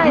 Άρα,